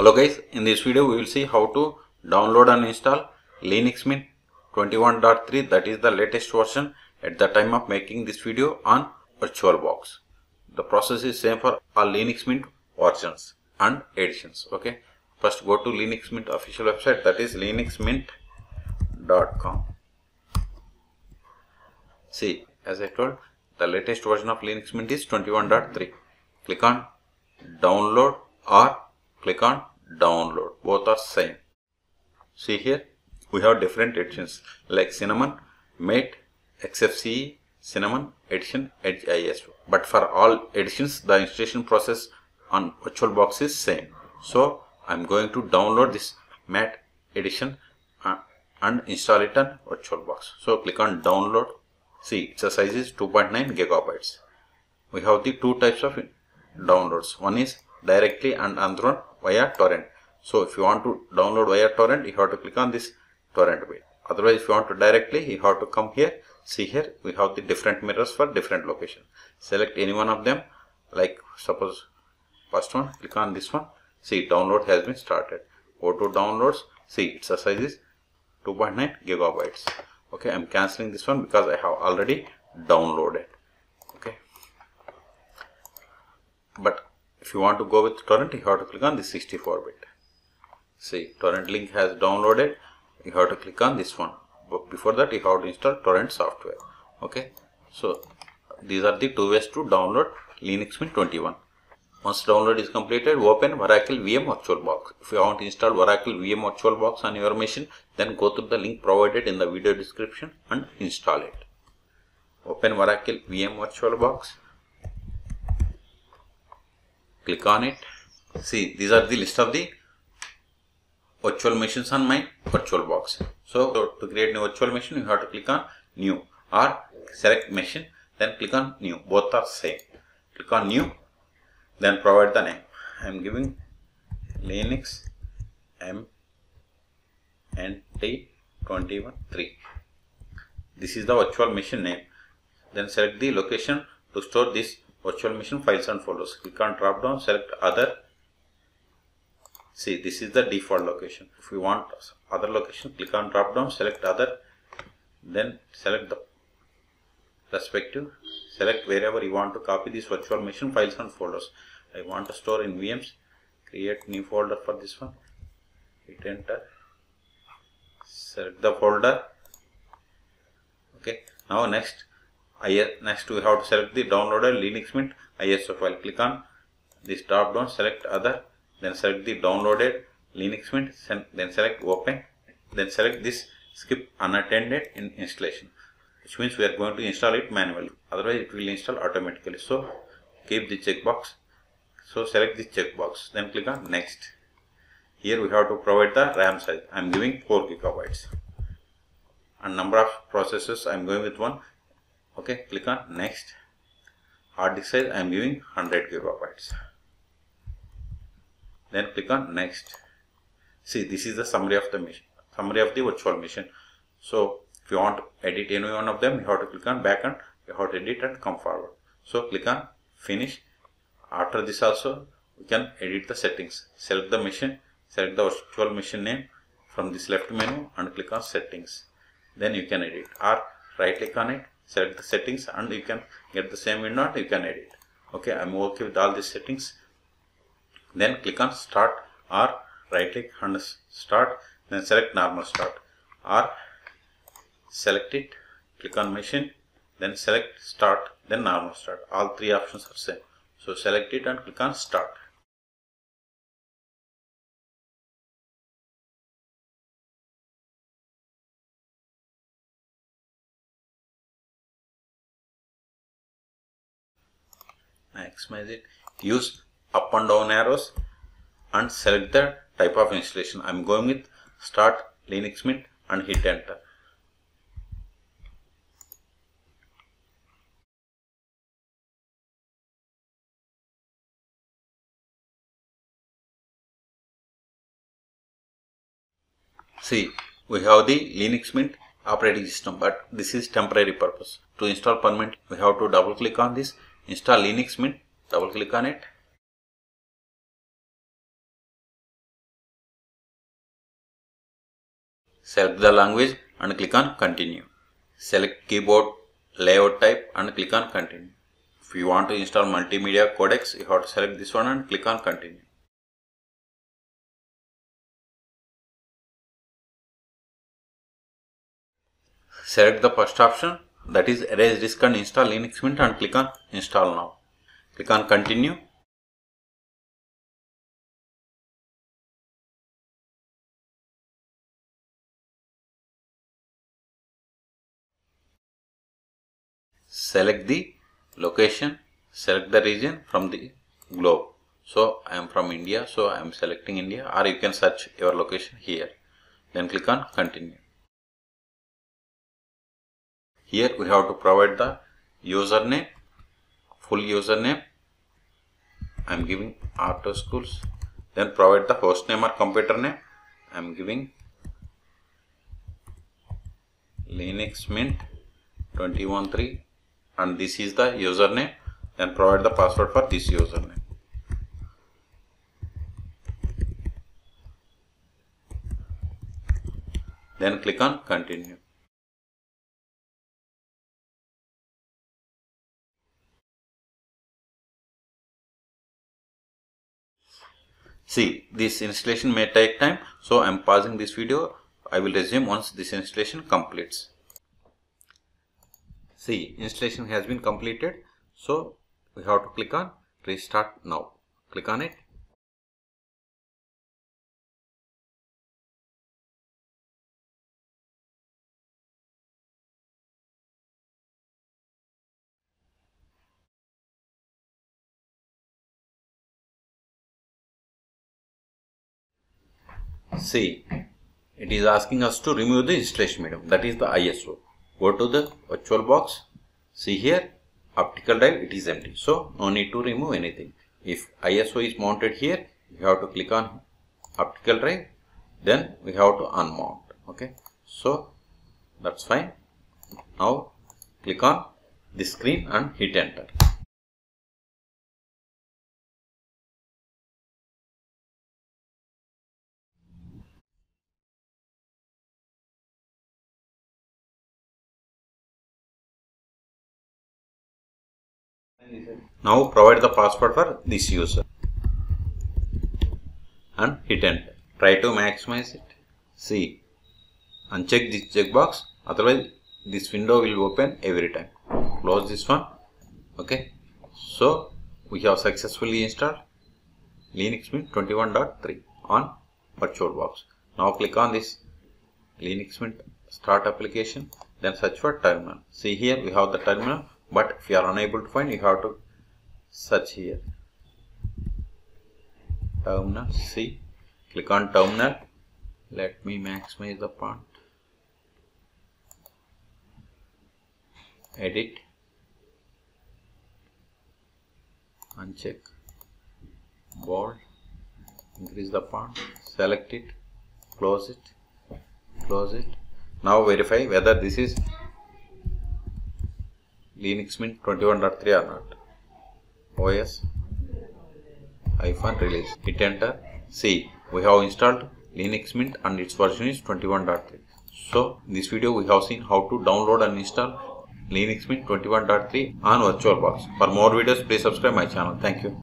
Hello guys, in this video we will see how to download and install Linux Mint 21.3, that is the latest version at the time of making this video on VirtualBox. The process is same for all Linux Mint versions and editions. Okay, first go to Linux Mint official website, that is linuxmint.com. See, as I told, the latest version of Linux Mint is 21.3. Click on download or click on download, both are same. See here, we have different editions like Cinnamon, Mate, xfce, Cinnamon edition, edge ISO. But for all editions, the installation process on VirtualBox is same. So I'm going to download this Mate edition and install it on VirtualBox. So click on download. See, its size is 2.9 gigabytes. We have the two types of downloads. One is directly and another one via torrent. So if you want to download via torrent, you have to click on this torrent bit. Otherwise, if you want to directly, you have to come here. See here, we have the different mirrors for different location. Select any one of them, like suppose first one, click on this one. See, download has been started. Go to downloads. See, its size is 2.9 gigabytes. Okay, I'm cancelling this one because I have already downloaded. Okay, but if you want to go with torrent, you have to click on this 64-bit. See, torrent link has downloaded. You have to click on this one. But before that, you have to install torrent software. Okay. So these are the two ways to download Linux Mint 21. Once download is completed, open Oracle VM VirtualBox. If you want to install Oracle VM VirtualBox on your machine, then go through the link provided in the video description and install it. Open Oracle VM VirtualBox. Click on it. See, these are the list of the virtual machines on my VirtualBox. So to create new virtual machine, you have to click on new or select machine, then click on new. Both are same. Click on new, then provide the name. I am giving Linux Mint 21.3. This is the virtual machine name. Then select the location to store this virtual machine files and folders. Click on drop down, select other. See, this is the default location. If you want other location, click on drop down, select other, then select the respective, select wherever you want to copy this virtual machine files and folders. I want to store in VMs. Create new folder for this one. Hit enter, select the folder. Okay, now next we have to select the downloaded Linux Mint ISO file. Click on this drop down, select other, then select the downloaded Linux Mint, then select open, then select this skip unattended in installation, which means we are going to install it manually, otherwise it will install automatically. So keep the checkbox. So select this checkbox, then click on next. Here we have to provide the RAM size. I am giving 4 gigabytes and number of processes I am going with 1. Okay, click on next. Hard disk size I am giving 100 gigabytes. Then click on next. See, this is the summary of the machine, summary of the virtual machine. So if you want to edit any one of them, you have to click on back and you have to edit and come forward. So click on finish. After this also we can edit the settings. Select the machine, select the virtual machine name from this left menu and click on settings. Then you can edit or right click on it. Select the settings and you can get the same window and you can edit. Okay, I'm okay with all these settings. Then click on start or right click and start, then select normal start or select it, click on machine, then select start, then normal start. All three options are same. So select it and click on start. Maximize it. Use up and down arrows and select the type of installation. I'm going with start Linux Mint and hit enter. See, we have the Linux Mint operating system, but this is temporary purpose. To install permanent, we have to double click on this. Install Linux Mint, double click on it. Select the language and click on continue. Select keyboard layout type and click on continue. If you want to install multimedia codecs, you have to select this one and click on continue. Select the first option, that is erase disk and install Linux Mint, and click on install now. Click on continue. Select the location, select the region from the globe. So I am from India, so I am selecting India, or you can search your location here. Then click on continue. Here we have to provide the username, full username. I am giving r2schools. Then provide the host name or computer name. I am giving Linux Mint 213, and this is the username. Then provide the password for this username. Then click on continue. See, this installation may take time, so I am pausing this video. I will resume once this installation completes. See, installation has been completed, so we have to click on restart now. Click on it. See, it is asking us to remove the installation medium, that is the ISO. Go to the virtual box. See here, optical drive, it is empty, so no need to remove anything. If ISO is mounted here, you have to click on optical drive, then we have to unmount. Okay, so that's fine. Now click on this screen and hit enter. Now provide the password for this user and hit enter. Try to maximize it. See, uncheck this checkbox, otherwise this window will open every time. Close this one. Okay, so we have successfully installed Linux Mint 21.3 on VirtualBox. Now click on this Linux Mint start application, then search for terminal. See here we have the terminal. But if you are unable to find, you have to search here. Terminal, see, click on terminal. Let me maximize the font. Edit. Uncheck. Bold. Increase the font. Select it. Close it. Close it. Now verify whether this is Linux Mint 21.3 or not. OS-release. Hit enter. See, we have installed Linux Mint and its version is 21.3. So, in this video we have seen how to download and install Linux Mint 21.3 on VirtualBox. For more videos, please subscribe my channel. Thank you.